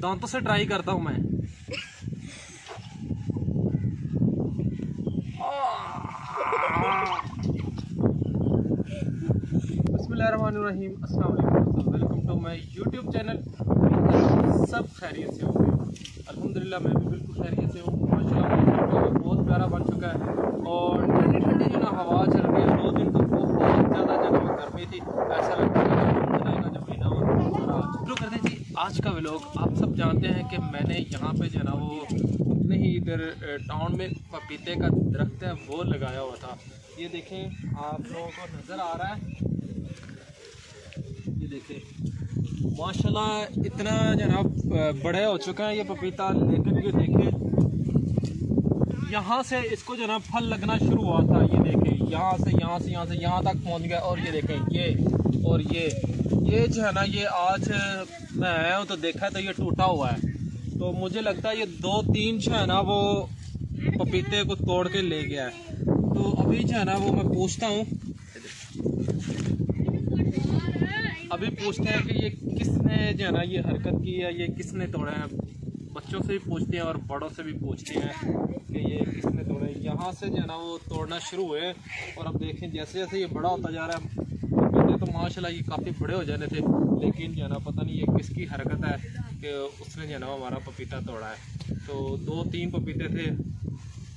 दांतों से ट्राई करता हूँ मैं। बिस्मिल्लाहिर्रहमानिर्रहीम, अस्सलाम वालेकुम, welcome to my YouTube channel. सब खैरियत से हो गए अल्हम्दुलिल्लाह, मैं भी बिल्कुल खैरियत से हूँ माशाल्लाह। बहुत प्यारा बन चुका है और ठंडी ठंडी जो ना हवा चल रही है। दो दिन तो बहुत ज़्यादा जगह गर्मी थी, ऐसा लगता है शुरू करते जी आज का व्लॉग। आप सब जानते हैं कि मैंने यहाँ पे जो है ना वो अपने ही इधर टाउन में पपीते का दरख्त है वो लगाया हुआ था। ये देखें, आप लोगों को नज़र आ रहा है, ये देखें माशाल्लाह इतना जनाब बड़े हो चुका है ये पपीता। लेकिन ये देखें यहाँ से इसको जो ना फल लगना शुरू हुआ था। ये देखें यहाँ तक पहुँच गया। और ये देखें ये जो है ना ये आज मैं आया हूँ तो देखा तो ये टूटा हुआ है। तो मुझे लगता है ये दो तीन जो है ना वो पपीते को तोड़ के ले गया है। तो अभी जो है ना वो मैं पूछता हूँ, अभी पूछते हैं कि ये किसने जो है ना ये हरकत की है, ये किसने तोड़ा है। बच्चों से भी पूछते हैं और बड़ों से भी पूछते हैं कि ये किसने तोड़ा है। यहाँ से जो है ना वो तोड़ना शुरू हुए और अब देखें जैसे जैसे ये बड़ा होता जा रहा है। तो माशाल्लाह ये काफ़ी बड़े हो जाने थे, लेकिन जो है ना पता नहीं ये किसकी हरकत है कि उसने जो है ना हमारा पपीता तोड़ा है। तो दो तीन पपीते थे,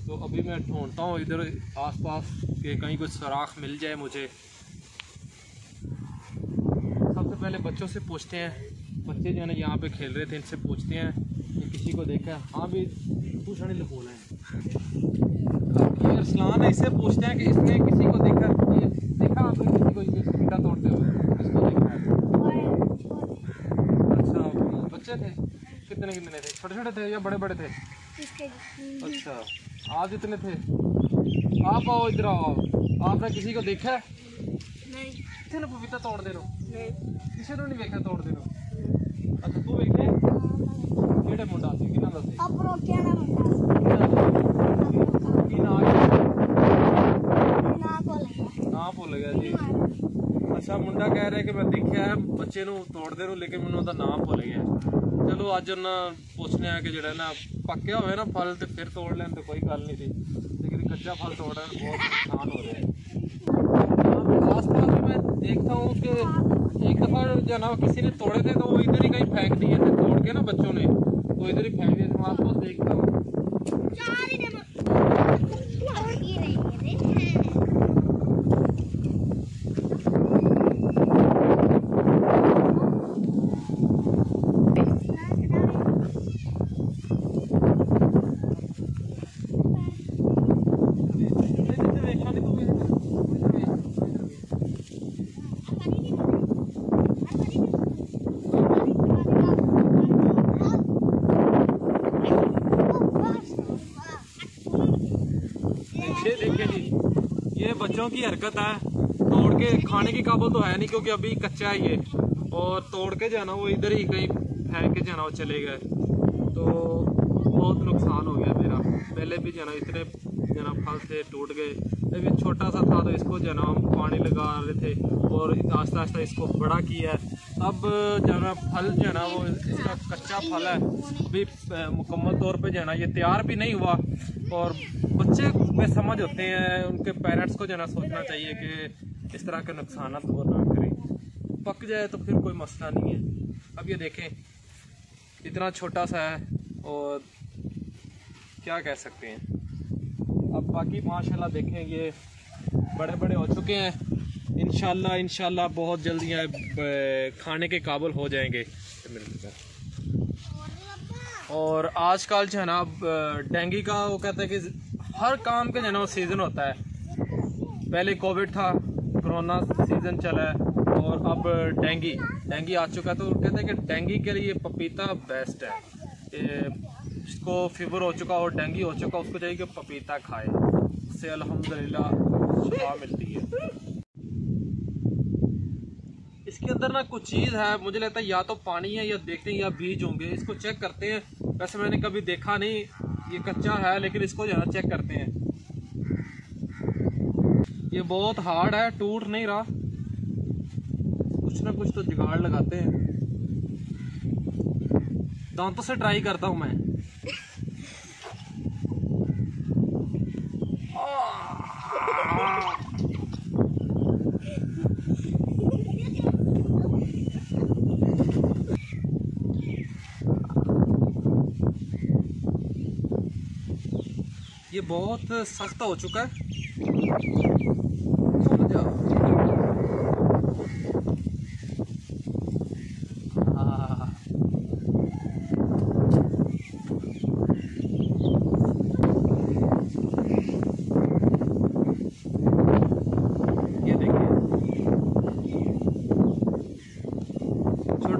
तो अभी मैं ढूंढता हूँ इधर आसपास कि कहीं कुछ सुराख मिल जाए मुझे। सबसे पहले बच्चों से पूछते हैं, बच्चे जो है ना यहाँ पे खेल रहे थे, इनसे पूछते हैं कि किसी को देखा है। हाँ भी पूछने लगोल है अरसलान, इससे पूछते हैं कि इसने किसी को देखा, देखा आपने किसी को पपीता तोड़ते हुए, किसको देखा है। अच्छा बच्चे थे, कितने कितने थे, छोटे छोटे थे या बड़े बड़े थे? अच्छा आप जितने थे। आप आओ इधर आओ, आपने किसी को देखा है? नहीं। किसी ने पपीता तोड़ दे रो? किसी ने नहीं देखा तोड़ दे रो। अच्छा तू देखे केड़े मुंडा सी किना दा सी अपनो केड़ा मुंडा सी किना ना भूल गया जी। अच्छा मुंडा कह रहा है कि मैं देखिया है बच्चे नु तोड़ दे नु लेकिन मैनू ओदा नाम भूल गया। चलो अज ना पूछने आ कि जेड़ा ना पक्या होवे ना फल ते फिर तोड़ लेन तो कोई गल नहीं थी, लेकिन कच्चा फल तोड़ना बहुत नुकसान हो रहा है। आसपास भी मैं देखता हूं कि एक दफ़ा जनाब किसी ने तोड़े थे तो वो इधर ही कहीं फेंक दिए थे, तोड़ के ना बच्चों ने तो इधर ही फेंक दिए थे। वहाँ पर देखता हूँ बच्चों की हरकत है, तोड़ के खाने की काबिल तो है नहीं क्योंकि अभी कच्चा है ये, और तोड़ के जाना वो इधर ही कहीं फेंक के जाना वो चले गए। तो बहुत नुकसान हो गया मेरा, पहले भी जाना इतने जाना फल से टूट गए। अभी छोटा सा था तो इसको जाना पानी लगा रहे थे और आस्ता आस्ता इसको बड़ा किया है। अब जाना फल जाना वो इसका कच्चा फल है, अभी मुकम्मल तौर पे जाना ये तैयार भी नहीं हुआ। और बच्चे बेसमझ होते हैं, उनके पेरेंट्स को जाना सोचना चाहिए कि इस तरह के नुकसान वो ना करें, पक जाए तो फिर कोई मसला नहीं है। अब ये देखें इतना छोटा सा है और क्या कह सकते हैं। अब बाकी माशाल्लाह देखें ये बड़े बड़े हो चुके हैं, इंशाल्लाह बहुत जल्दी खाने के काबिल हो जाएंगे। और आजकल जो है ना डेंगू का वो कहते हैं कि हर काम के जो है ना सीज़न होता है, पहले कोविड था, कोरोना सीज़न चला है और अब डेंगू आ चुका है। तो कहते हैं कि डेंगू के लिए पपीता बेस्ट है। जिसको फीवर हो चुका और डेंगू हो चुका उसको चाहिए कि पपीता खाए, उससे अल्हम्दुलिल्लाह शिफा मिलती है। इसके अंदर ना कुछ चीज़ है, मुझे लगता है या तो पानी है या देखते हैं या बीज होंगे, इसको चेक करते हैं। वैसे मैंने कभी देखा नहीं, ये कच्चा है लेकिन इसको ज़्यादा चेक करते हैं। ये बहुत हार्ड है, टूट नहीं रहा, कुछ ना कुछ तो जुगाड़ लगाते हैं। दांतों से ट्राई करता हूँ मैं। ये बहुत सख्त हो चुका है।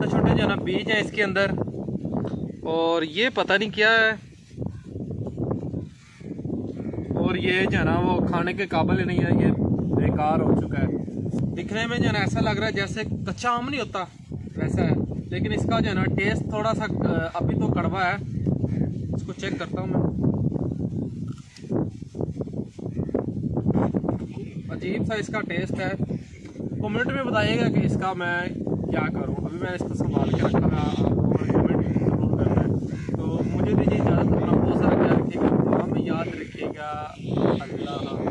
छोटे जना बीज है इसके अंदर और ये पता नहीं क्या है, और ये जना वो खाने के काबिल ही नहीं है, ये बेकार हो चुका है। दिखने में जना ऐसा लग रहा है जैसे कच्चा आम नहीं होता वैसा है, लेकिन इसका जना टेस्ट थोड़ा सा अभी तो कड़वा है। इसको चेक करता हूँ मैं, अजीब सा इसका टेस्ट है। कमेंट में बताइएगा कि इसका मैं क्या करूँ। अभी मैं इसको संभाल के रखा है, आप लोगों ने कमेंट जरूर करना है। तो मुझे दीजिए इजाज़त, अपना बहुत सारा ख्याल रखिएगा, दुआ में याद रखिएगा। अल्लाह हाफ़िज़।